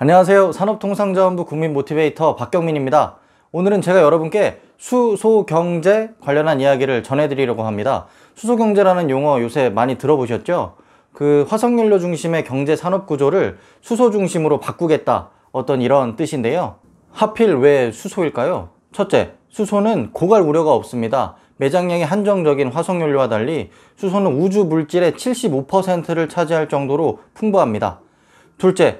안녕하세요. 산업통상자원부 국민모티베이터 박경민입니다. 오늘은 제가 여러분께 수소경제 관련한 이야기를 전해드리려고 합니다. 수소경제라는 용어 요새 많이 들어보셨죠? 그 화석연료 중심의 경제 산업구조를 수소 중심으로 바꾸겠다, 어떤 이런 뜻인데요. 하필 왜 수소일까요? 첫째, 수소는 고갈 우려가 없습니다. 매장량이 한정적인 화석연료와 달리 수소는 우주 물질의 75%를 차지할 정도로 풍부합니다. 둘째,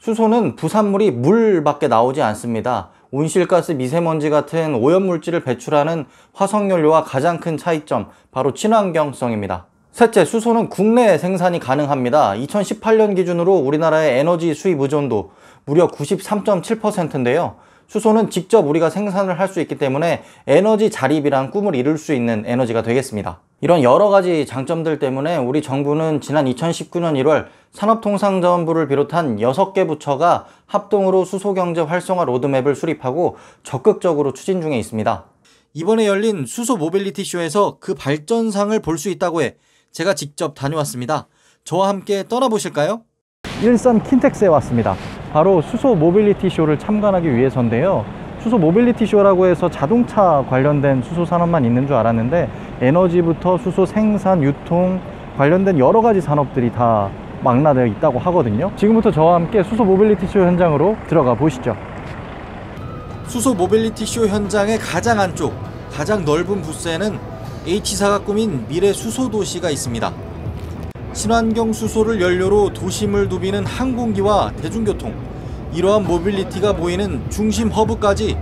수소는 부산물이 물 밖에 나오지 않습니다. 온실가스, 미세먼지 같은 오염물질을 배출하는 화석연료와 가장 큰 차이점, 바로 친환경성입니다. 셋째, 수소는 국내 생산이 가능합니다. 2018년 기준으로 우리나라의 에너지 수입 의존도 무려 93.7%인데요. 수소는 직접 우리가 생산을 할 수 있기 때문에 에너지 자립이란 꿈을 이룰 수 있는 에너지가 되겠습니다. 이런 여러 가지 장점들 때문에 우리 정부는 지난 2019년 1월 산업통상자원부를 비롯한 6개 부처가 합동으로 수소경제 활성화 로드맵을 수립하고 적극적으로 추진 중에 있습니다. 이번에 열린 수소모빌리티쇼에서 그 발전상을 볼 수 있다고 해 제가 직접 다녀왔습니다. 저와 함께 떠나보실까요? 일산 킨텍스에 왔습니다. 바로 수소 모빌리티 쇼를 참관하기 위해서인데요. 수소 모빌리티 쇼라고 해서 자동차 관련된 수소 산업만 있는 줄 알았는데 에너지부터 수소 생산, 유통 관련된 여러 가지 산업들이 다 망라되어 있다고 하거든요. 지금부터 저와 함께 수소 모빌리티 쇼 현장으로 들어가 보시죠. 수소 모빌리티 쇼 현장의 가장 안쪽, 가장 넓은 부스에는 H사가 꾸민 미래 수소 도시가 있습니다. 친환경 수소를 연료로 도심을 누비는 항공기와 대중교통, 이러한 모빌리티가 모이는 중심 허브까지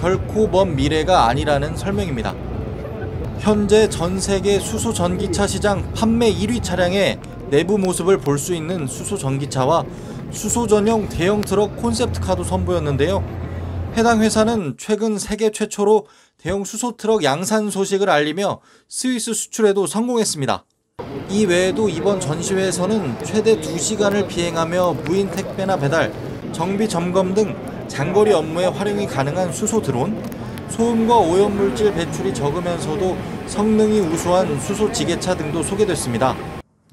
결코 먼 미래가 아니라는 설명입니다. 현재 전 세계 수소 전기차 시장 판매 1위 차량의 내부 모습을 볼 수 있는 수소 전기차와 수소 전용 대형 트럭 콘셉트카도 선보였는데요. 해당 회사는 최근 세계 최초로 대형 수소 트럭 양산 소식을 알리며 스위스 수출에도 성공했습니다. 이 외에도 이번 전시회에서는 최대 2시간을 비행하며 무인 택배나 배달, 정비 점검 등 장거리 업무에 활용이 가능한 수소 드론, 소음과 오염물질 배출이 적으면서도 성능이 우수한 수소 지게차 등도 소개됐습니다.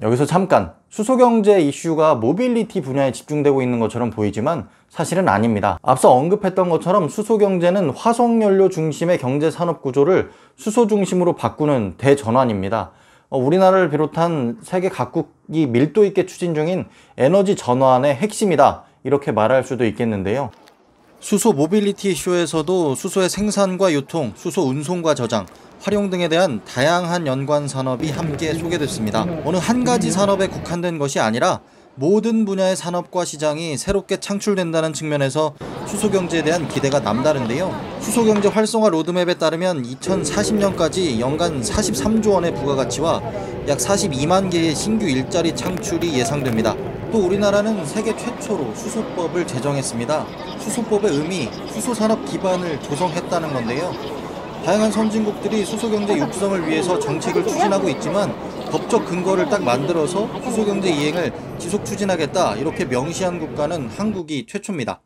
여기서 잠깐, 수소경제 이슈가 모빌리티 분야에 집중되고 있는 것처럼 보이지만 사실은 아닙니다. 앞서 언급했던 것처럼 수소경제는 화석연료 중심의 경제 산업 구조를 수소 중심으로 바꾸는 대전환입니다. 우리나라를 비롯한 세계 각국이 밀도 있게 추진 중인 에너지 전환의 핵심이다, 이렇게 말할 수도 있겠는데요. 수소 모빌리티 쇼에서도 수소의 생산과 유통, 수소 운송과 저장, 활용 등에 대한 다양한 연관 산업이 함께 소개됐습니다. 어느 한 가지 산업에 국한된 것이 아니라 모든 분야의 산업과 시장이 새롭게 창출된다는 측면에서 수소경제에 대한 기대가 남다른데요. 수소경제 활성화 로드맵에 따르면 2040년까지 연간 43조 원의 부가가치와 약 42만 개의 신규 일자리 창출이 예상됩니다. 또 우리나라는 세계 최초로 수소법을 제정했습니다. 수소법의 의미, 수소산업 기반을 조성했다는 건데요. 다양한 선진국들이 수소경제 육성을 위해서 정책을 추진하고 있지만 법적 근거를 딱 만들어서 수소경제 이행을 지속 추진하겠다, 이렇게 명시한 국가는 한국이 최초입니다.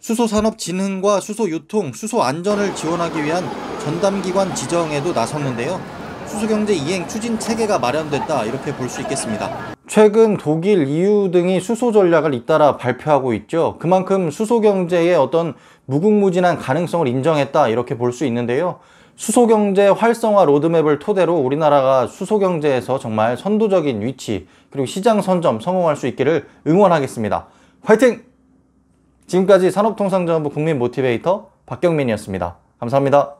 수소산업 진흥과 수소유통, 수소안전을 지원하기 위한 전담기관 지정에도 나섰는데요. 수소경제 이행 추진 체계가 마련됐다, 이렇게 볼 수 있겠습니다. 최근 독일, EU 등이 수소 전략을 잇따라 발표하고 있죠. 그만큼 수소경제의 어떤 무궁무진한 가능성을 인정했다, 이렇게 볼 수 있는데요. 수소경제 활성화 로드맵을 토대로 우리나라가 수소경제에서 정말 선도적인 위치, 그리고 시장 선점 성공할 수 있기를 응원하겠습니다. 화이팅! 지금까지 산업통상자원부 국민모티베이터 박경민이었습니다. 감사합니다.